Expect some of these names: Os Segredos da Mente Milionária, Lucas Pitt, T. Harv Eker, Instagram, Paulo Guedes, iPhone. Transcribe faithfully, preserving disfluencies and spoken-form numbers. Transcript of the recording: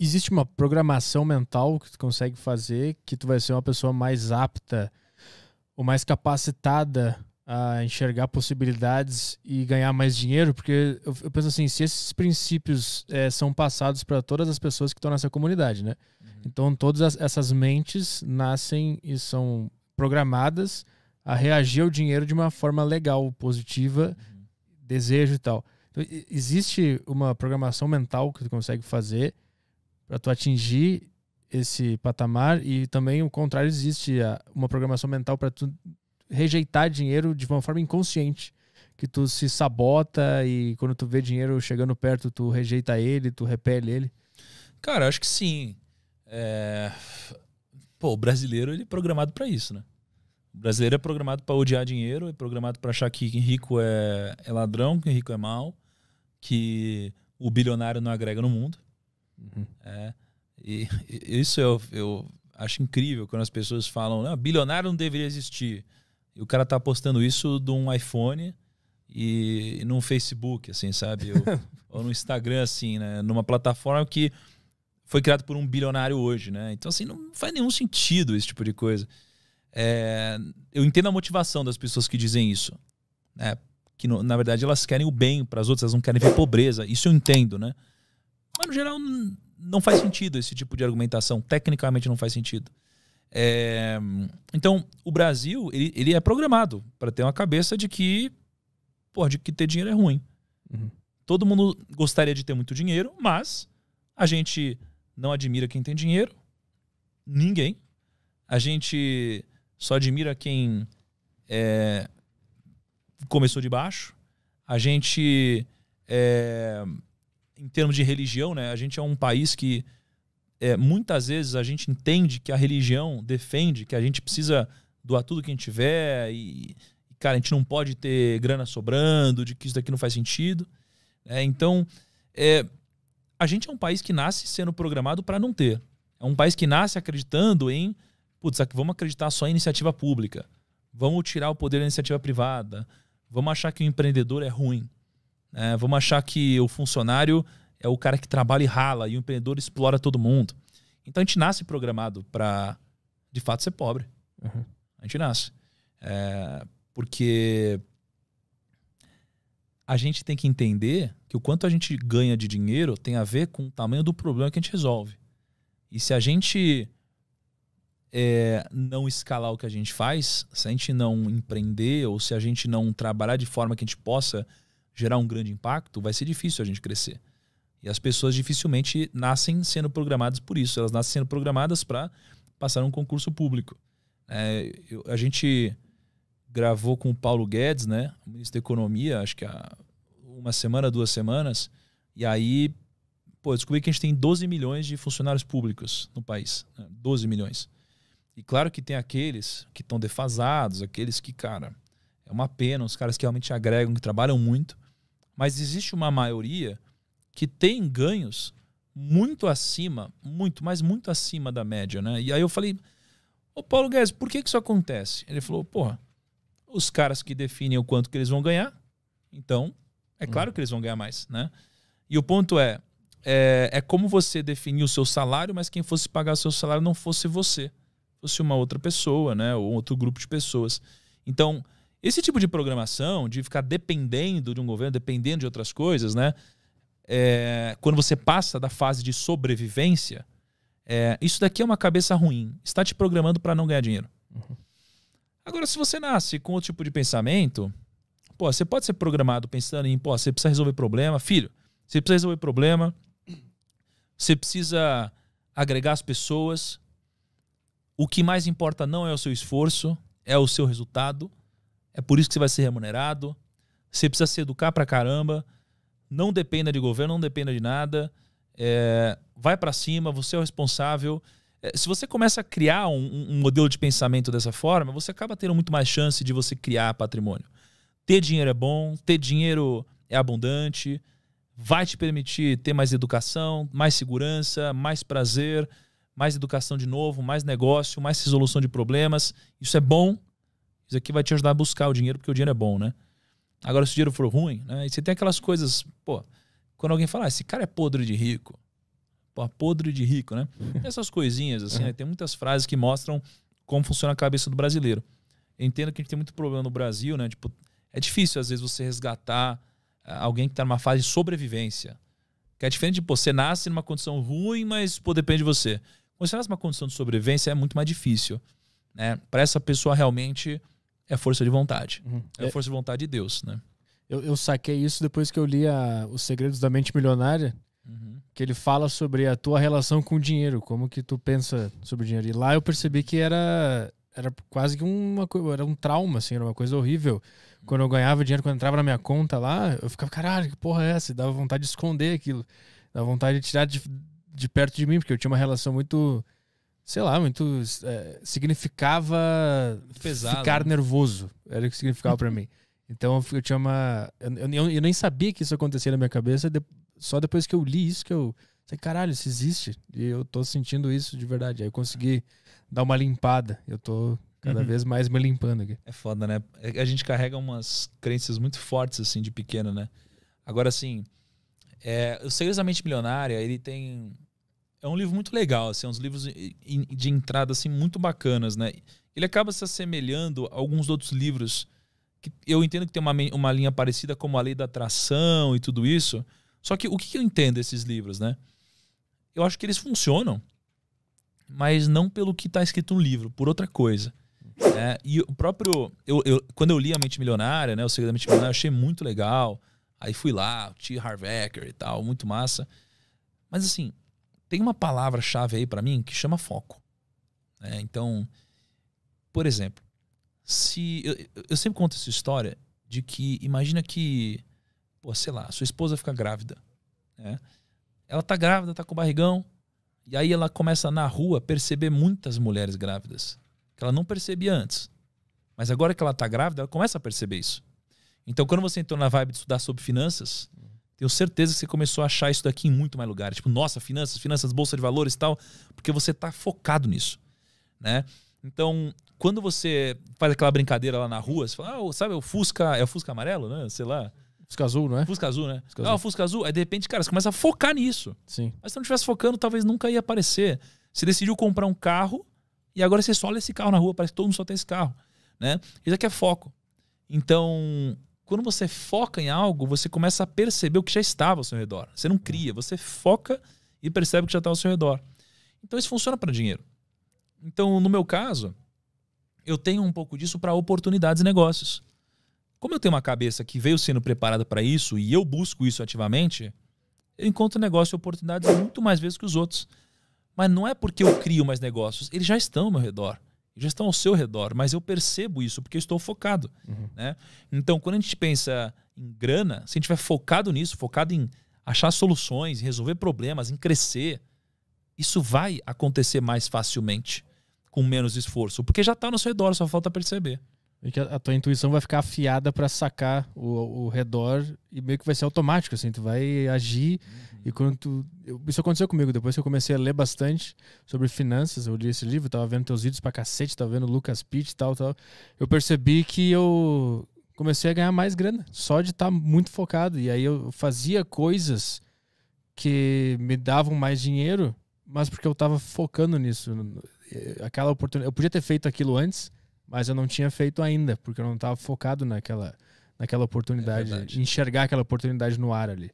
existe uma programação mental que tu consegue fazer que tu vai ser uma pessoa mais apta ou mais capacitada a enxergar possibilidades e ganhar mais dinheiro? Porque eu, eu penso assim, se esses princípios é, são passados para todas as pessoas que estão nessa comunidade, né? Uhum. Então todas as, essas mentes nascem e são programadas a reagir ao dinheiro de uma forma legal, positiva, uhum. desejo e tal. Então, existe uma programação mental que tu consegue fazer para tu atingir esse patamar, e também o contrário, existe uma programação mental para tu rejeitar dinheiro de uma forma inconsciente, que tu se sabota e quando tu vê dinheiro chegando perto, tu rejeita ele, tu repele ele. Cara, acho que sim. É... Pô, o brasileiro ele é programado para isso, né? O brasileiro é programado para odiar dinheiro, é programado para achar que rico é, é ladrão, que rico é mau, que o bilionário não agrega no mundo. Uhum. É, e, e isso eu, eu acho incrível quando as pessoas falam, não, bilionário não deveria existir. E o cara tá postando isso de um iPhone e, e num Facebook, assim, sabe? Ou, ou no Instagram, assim, né? Numa plataforma que foi criada por um bilionário hoje, né? Então, assim, não faz nenhum sentido esse tipo de coisa. É, eu entendo a motivação das pessoas que dizem isso, né? Que, no, na verdade, elas querem o bem para as outras, elas não querem ver pobreza. Isso eu entendo, né? Mas, no geral, não faz sentido esse tipo de argumentação. Tecnicamente, não faz sentido. É, então, o Brasil, ele, ele é programado para ter uma cabeça de que, pô, de que ter dinheiro é ruim. Uhum. Todo mundo gostaria de ter muito dinheiro, mas a gente não admira quem tem dinheiro. Ninguém. A gente só admira quem é, começou de baixo. A gente, é, em termos de religião, né, a gente é um país que... É, muitas vezes a gente entende que a religião defende que a gente precisa doar tudo que a gente tiver e, cara, a gente não pode ter grana sobrando, de que isso daqui não faz sentido. É, então, é, a gente é um país que nasce sendo programado para não ter. É um país que nasce acreditando em, putz, vamos acreditar só em iniciativa pública. Vamos tirar o poder da iniciativa privada. Vamos achar que o empreendedor é ruim. É, vamos achar que o funcionário... é o cara que trabalha e rala, e o empreendedor explora todo mundo. Então a gente nasce programado para, de fato, ser pobre. Uhum. A gente nasce. É, porque a gente tem que entender que o quanto a gente ganha de dinheiro tem a ver com o tamanho do problema que a gente resolve. E se a gente é, não escalar o que a gente faz, se a gente não empreender ou se a gente não trabalhar de forma que a gente possa gerar um grande impacto, vai ser difícil a gente crescer. E as pessoas dificilmente nascem sendo programadas por isso. Elas nascem sendo programadas para passar um concurso público. É, eu, a gente gravou com o Paulo Guedes, né, o ministro da Economia, acho que há uma semana, duas semanas. E aí, pô, descobri que a gente tem doze milhões de funcionários públicos no país. Né, doze milhões. E claro que tem aqueles que estão defasados, aqueles que, cara, é uma pena, os caras que realmente agregam, que trabalham muito. Mas existe uma maioria... que tem ganhos muito acima, muito, mas muito acima da média, né? E aí eu falei, ô Paulo Guedes, por que que isso acontece? Ele falou, porra, os caras que definem o quanto que eles vão ganhar, então é claro que eles vão ganhar mais, né? E o ponto é, é, é como você definir o seu salário, mas quem fosse pagar o seu salário não fosse você, fosse uma outra pessoa, né? Ou outro grupo de pessoas. Então, esse tipo de programação, de ficar dependendo de um governo, dependendo de outras coisas, né? É, quando você passa da fase de sobrevivência, é, isso daqui é uma cabeça ruim. Está te programando para não ganhar dinheiro. Uhum. Agora, se você nasce com outro tipo de pensamento, pô, você pode ser programado pensando em, pô, você precisa resolver problema. Filho, você precisa resolver problema. Você precisa agregar as pessoas. O que mais importa não é o seu esforço, é o seu resultado. É por isso que você vai ser remunerado. Você precisa se educar pra caramba. Não dependa de governo, não dependa de nada. É, vai para cima, você é o responsável. É, se você começa a criar um, um modelo de pensamento dessa forma, você acaba tendo muito mais chance de você criar patrimônio. Ter dinheiro é bom, ter dinheiro é abundante, vai te permitir ter mais educação, mais segurança, mais prazer, mais educação de novo, mais negócio, mais resolução de problemas. Isso é bom. Isso aqui vai te ajudar a buscar o dinheiro, porque o dinheiro é bom, né? Agora, se o dinheiro for ruim, né? E você tem aquelas coisas, pô, quando alguém fala, ah, esse cara é podre de rico. Pô, podre de rico, né? Essas coisinhas, assim, né? Tem muitas frases que mostram como funciona a cabeça do brasileiro. Eu entendo que a gente tem muito problema no Brasil, né? Tipo, é difícil, às vezes, você resgatar alguém que tá numa fase de sobrevivência. Que é diferente de, pô, você nasce numa condição ruim, mas, pô, depende de você. Quando você nasce numa condição de sobrevivência, é muito mais difícil, né? Para essa pessoa, realmente, é força de vontade. Uhum. É a força de vontade de Deus, né? Eu, eu saquei isso depois que eu li a, Os Segredos da Mente Milionária, uhum. que ele fala sobre a tua relação com o dinheiro, como que tu pensa sobre o dinheiro. E lá eu percebi que era... Era quase que uma, era um trauma, assim, era uma coisa horrível. Quando eu ganhava dinheiro, quando eu entrava na minha conta lá, eu ficava, caralho, que porra é essa? E dava vontade de esconder aquilo. Dava vontade de tirar de, de perto de mim, porque eu tinha uma relação muito, sei lá, muito... É, significava pesado, ficar né? nervoso. Era o que significava pra mim. Então eu tinha uma... Eu, eu, eu nem sabia que isso acontecia na minha cabeça, de, só depois que eu li isso que eu... Sei, caralho, isso existe. E eu tô sentindo isso de verdade. Aí eu consegui dar uma limpada. Eu tô cada uhum. vez mais me limpando aqui. É foda, né? A gente carrega umas crenças muito fortes, assim, de pequeno, né? Agora, assim, é, o Segredos da Mente Milionária, ele tem... É um livro muito legal, assim, uns livros de entrada, assim, muito bacanas, né? Ele acaba se assemelhando a alguns outros livros que eu entendo que tem uma, uma linha parecida, como A Lei da Atração e tudo isso. Só que o que eu entendo desses livros, né? Eu acho que eles funcionam, mas não pelo que está escrito no livro, por outra coisa. É, e o próprio... Eu, eu, quando eu li A Mente Milionária, né, O Segredo da Mente Milionária, eu achei muito legal. Aí fui lá, o T. Harv Eker e tal, muito massa. Mas assim, tem uma palavra-chave aí para mim que chama foco. É, então, por exemplo, se eu, eu sempre conto essa história de que, imagina que, pô, sei lá, sua esposa fica grávida, né? Ela tá grávida, tá com barrigão. E aí ela começa na rua a perceber muitas mulheres grávidas que ela não percebia antes. Mas agora que ela tá grávida, ela começa a perceber isso. Então quando você entrou na vibe de estudar sobre finanças, tenho certeza que você começou a achar isso daqui em muito mais lugares. Tipo, nossa, finanças, finanças, bolsa de valores e tal. Porque você tá focado nisso, né? Então quando você faz aquela brincadeira lá na rua, você fala, ah, sabe, o Fusca, é o Fusca amarelo, né? Sei lá. Fusca azul, não é? Fusca azul, né? Fusca azul. Ah, o Fusca azul. Aí, de repente, cara, você começa a focar nisso. Sim. Mas se não estivesse focando, talvez nunca ia aparecer. Você decidiu comprar um carro e agora você só olha esse carro na rua. Parece que todo mundo só tem esse carro, né? Isso aqui é foco. Então, quando você foca em algo, você começa a perceber o que já estava ao seu redor. Você não cria, você foca e percebe o que já está ao seu redor. Então, isso funciona para dinheiro. Então, no meu caso, eu tenho um pouco disso para oportunidades e negócios. Como eu tenho uma cabeça que veio sendo preparada para isso e eu busco isso ativamente, eu encontro negócio e oportunidades muito mais vezes que os outros. Mas não é porque eu crio mais negócios. Eles já estão ao meu redor. Eles já estão ao seu redor. Mas eu percebo isso porque eu estou focado. Uhum. Né? Então, quando a gente pensa em grana, se a gente estiver focado nisso, focado em achar soluções, resolver problemas, em crescer, isso vai acontecer mais facilmente, com menos esforço. Porque já está ao seu redor, só falta perceber. E que a tua intuição vai ficar afiada para sacar o, o redor e meio que vai ser automático, assim, tu vai agir. Uhum. E quando tu... Eu, isso aconteceu comigo, depois que eu comecei a ler bastante sobre finanças, eu li esse livro, tava vendo teus vídeos pra cacete, tava vendo Lucas Pitt e tal, tal, eu percebi que eu comecei a ganhar mais grana, só de estar tá muito focado. E aí eu fazia coisas que me davam mais dinheiro, mas porque eu tava focando nisso. Aquela oportunidade... Eu podia ter feito aquilo antes, mas eu não tinha feito ainda, porque eu não estava focado naquela, naquela oportunidade, é enxergar aquela oportunidade no ar ali.